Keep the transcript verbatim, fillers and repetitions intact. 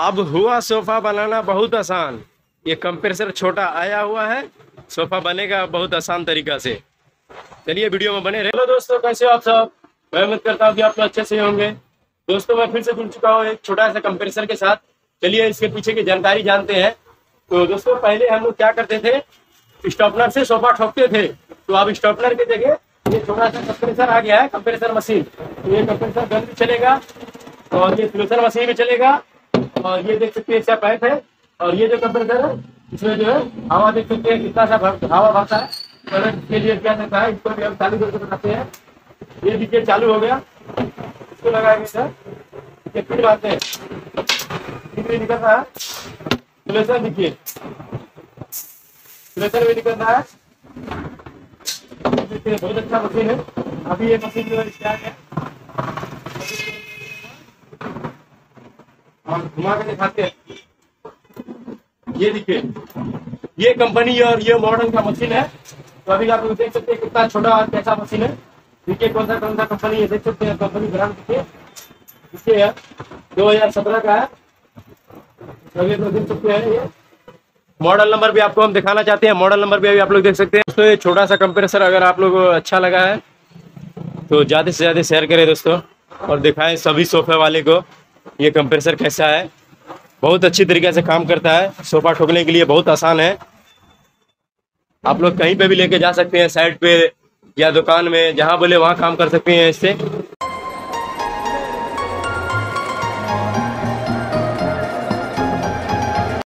अब हुआ सोफा बनाना बहुत आसान। ये कंप्रेसर छोटा आया हुआ है, सोफा बनेगा बहुत आसान तरीका से। चलिए वीडियो में बने रहे। हेलो दोस्तों, कैसे हो आप सब? मैं उम्मीद करता हूँ कि आप तो अच्छे से होंगे। दोस्तों मैं फिर से जुड़ चुका हूँ एक छोटा सा कंप्रेसर के साथ। चलिए इसके पीछे की जानकारी जानते हैं। तो दोस्तों पहले हम लोग क्या करते थे, स्टॉपनर से सोफा ठोकते थे। तो अब स्टॉपनर की जगह ये छोटा सा कंप्रेसर आ गया है, कंप्रेसर मशीन। तो ये कंप्रेसर गन भी चलेगा और ये फ्लूसर मशीन भी चलेगा। और ये देख सकते हैं इसका पाइप है, और ये जो कंप्रेसर है इसमें जो है हवा देख सकते हैं कितना सा हवा भरता है। करंट के लिए क्या करता है, इसको भी हम चालू करके बनाते हैं। ये देखिए चालू हो गया, इसको लगाएंगे सर, ये फिर बातें भी निकल रहा है। फ्लेसर देखिए, फ्लेसर भी निकल रहा है। बहुत अच्छा मशीन है। अभी ये मशीन जो है स्टार्ट है, हम घुमा के दिखाते हैं। ये देखिए, ये कंपनी और ये मॉडल का मशीन है। तो अभी आप देख सकते हैं कितना छोटा और कैसा मशीन है। देखिए कौन सा कौन सा कंपनी है, देख सकते हैं कंपनी ब्रांड। देखिए इसके है दो हजार सत्रह का है। तो ये तो देख सकते हैं, ये मॉडल नंबर भी आपको हम दिखाना चाहते हैं। मॉडल नंबर भी अभी आप लोग देख सकते हैं। दोस्तों ये छोटा सा कंप्रेसर अगर आप लोग अच्छा लगा है तो ज्यादा से ज्यादा शेयर करें दोस्तों, और दिखाएं सभी सोफे वाले को ये कंप्रेसर कैसा है। बहुत अच्छी तरीके से काम करता है, सोफा ठोकने के लिए बहुत आसान है। आप लोग कहीं पे भी लेके जा सकते हैं, साइड पे या दुकान में, जहां बोले वहां काम कर सकते हैं इससे।